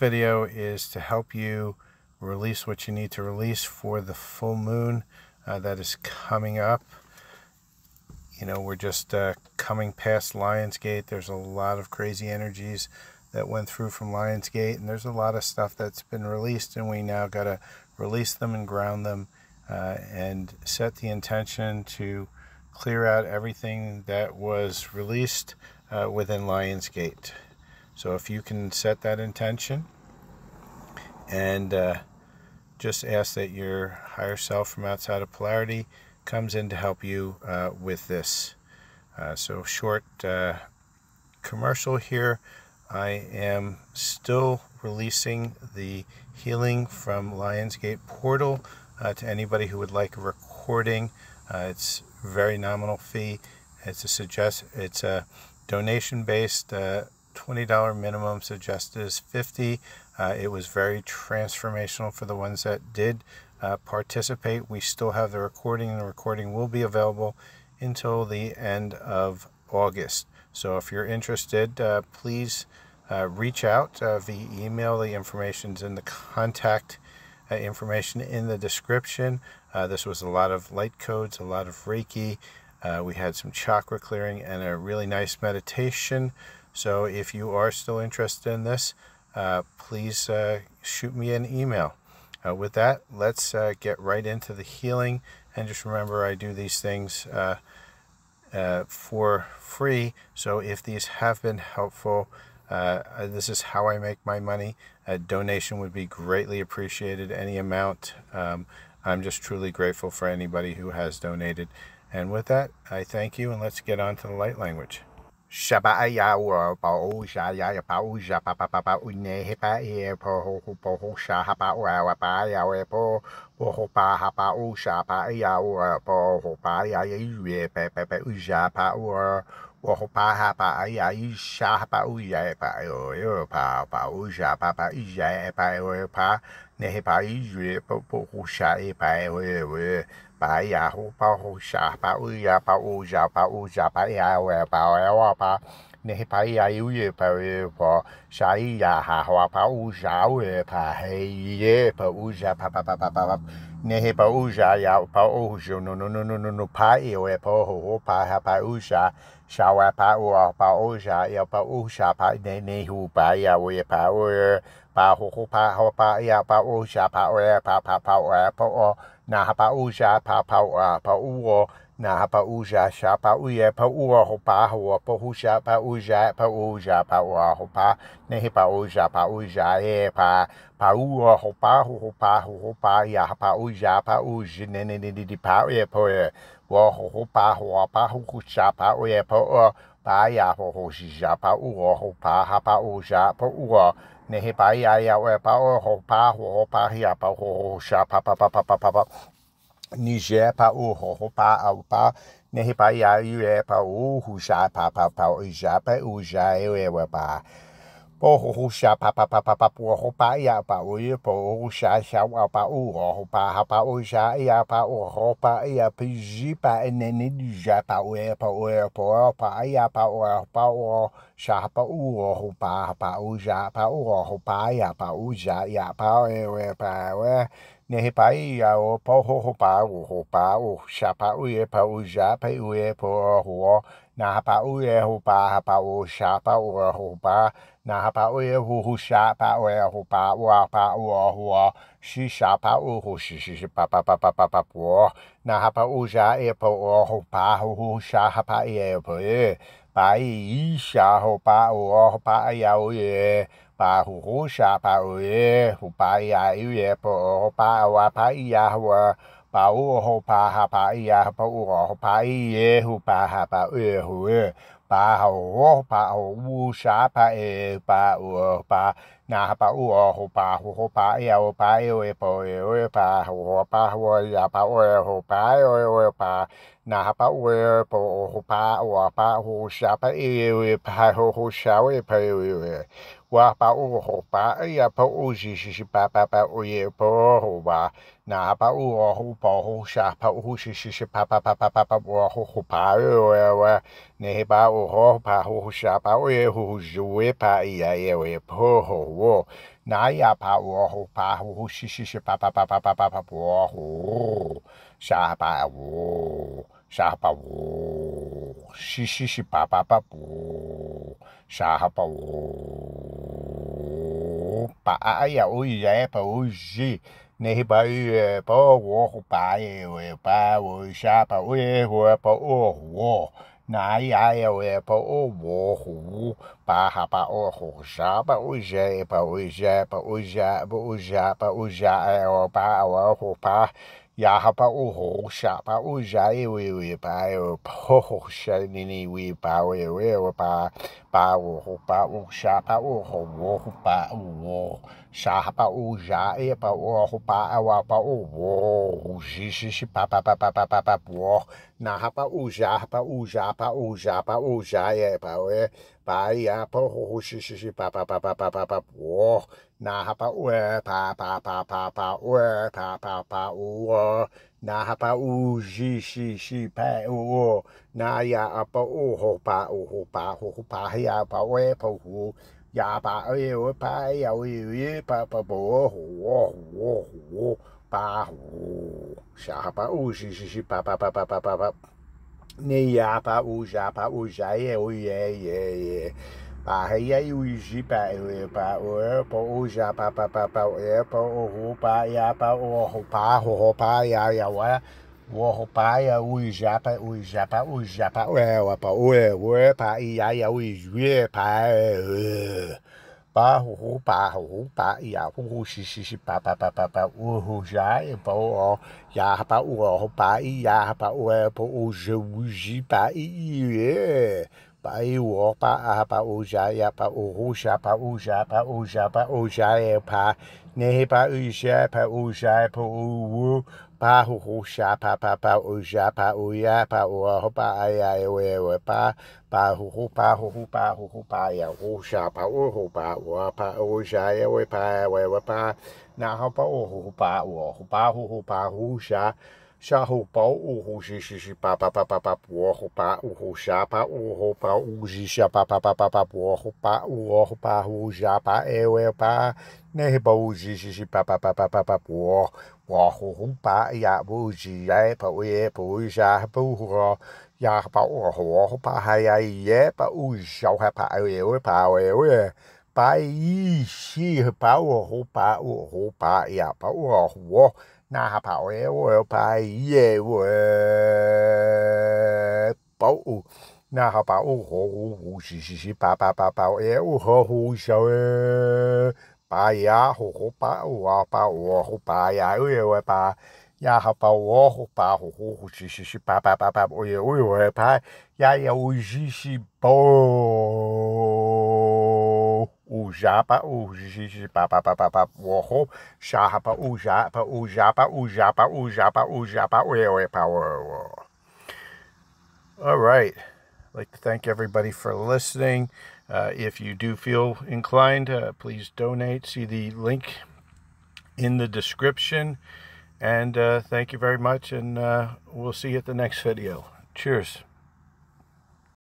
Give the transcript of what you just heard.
video is to help you release what you need to release for the full moon that is coming up. You know, we're just coming past Lionsgate. There's a lot of crazy energies that went through from Lionsgate, and there's a lot of stuff that's been released, and we now got to release them and ground them and set the intention to clear out everything that was released within Lionsgate. So if you can set that intention and just ask that your higher self from outside of polarity comes in to help you with this. So short commercial here. I am still releasing the healing from Lionsgate Portal to anybody who would like a recording. It's a very nominal fee. It's a donation-based $20 minimum, suggested is $50. It was very transformational for the ones that did participate. We still have the recording, and the recording will be available until the end of August. So if you're interested, please reach out via email. The information's in the contact information in the description. This was a lot of light codes, a lot of Reiki. We had some chakra clearing and a really nice meditation. So if you are still interested in this, please shoot me an email. With that, let's get right into the healing. And just remember, I do these things for free, so if these have been helpful, this is how I make my money. A donation would be greatly appreciated, any amount. I'm just truly grateful for anybody who has donated. And with that, I thank you, and let's get on to the light language. wo naya pa wo pa ho shi pa wo sha pa wo shi pa wo sha pa wo pa aya o ya pa o ji ne ba pa wo pa e pa wo sha pa o e pa o wo Naya we pa o wohu pa ha pa o ho sha pa o je pa o je pa o ja pa o ja pa o ja o pa o ho pa ya ha pa o ho sha pa o ja we pa o ho sha ni ni we pa we pa pa o ho pa o sha pa o ho wohu pa o sha pa o ja e pa o ho pa wa pa o wo shi pa pa pa pa pa pa wo na ha pa o ja pa o ja pa o ja pa o ja e pa we pa ya pa ho shi pa pa pa pa pa pa wo na ha pa we pa pa pa pa pa we pa pa pa o na ha pa o shi pa o na ya pa o ho pa ya pa we pa ho ya ba o pa ya o pa pa bo ho pa ho sha pa o shi pa pa pa pa pa pa ne ya pa o ja ye o ye pa ya o ji pa o po ja pa pa pa pa e pa o ho pa ya wa o pai a o japa o pa ia o jue pa o pa ia o xixi pa pa pa pa o ja e pa o ya pa o pa ia pa o je pa i pa o pa o ja ya pa o sha pa o ja pa o ja pa o ja e pa ne pa u ja pa o pa ho sha pa o ja pa o ya pa o pa ya e pa ho pa ya o sha pa o pa o ja e we pa na ho pa o pa ho sha Shahu pau uhu shi pa pa pa pa pa uhu pa uhu sha pa uhu pa uji sha pa pa pa pa pa uhu pa hu ja pa ewe pa ne ba uji shi pa pa pa pa pa pa uhu pa ya uji ya pa we pa uja pa uhu ya pa uhu pa ha ya ye pa uja pa ewe pa we pa yi shi pa uhu pa ya pa uhu na pa o pa ye pa o na pa o ho shi pa e o ho sha pa ya ho pa o pa ya o pa ya pa o pa ho shi pa e o pa ya o shi o japa o jiji pa o japa o japa o japa o japa o japa o japa o power. All right, I'd like to thank everybody for listening. If you do feel inclined, please donate. See the link in the description, and thank you very much, and we'll see you at the next video. Cheers.